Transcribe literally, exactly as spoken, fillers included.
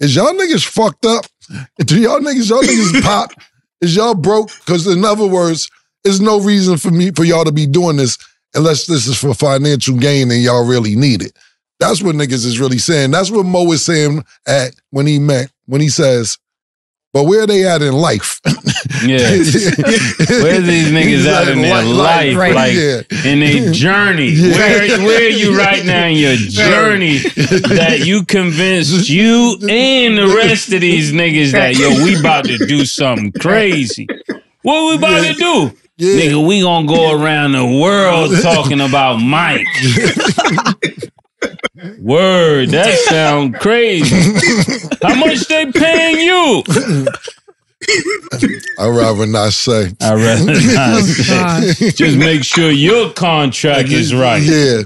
Is y'all niggas fucked up? Do y'all niggas, y'all niggas pop? Is y'all broke? Because in other words, there's no reason for me, for y'all to be doing this unless this is for financial gain and y'all really need it. That's what niggas is really saying. That's what Mo is saying at when he met, when he says, but where are they at in life? Yeah. Where's these niggas at in their life? life right? Like, yeah. In their journey. Yeah. Where, where are you right now in your journey that you convinced you and the rest of these niggas that, yo, we about to do something crazy? What we about yeah. to do? Yeah. Nigga, we gonna go around the world talking about Mike. Word, that sound crazy. How much they paying you? I'd rather not say. I'd rather not say. Just make sure your contract is right. Yeah.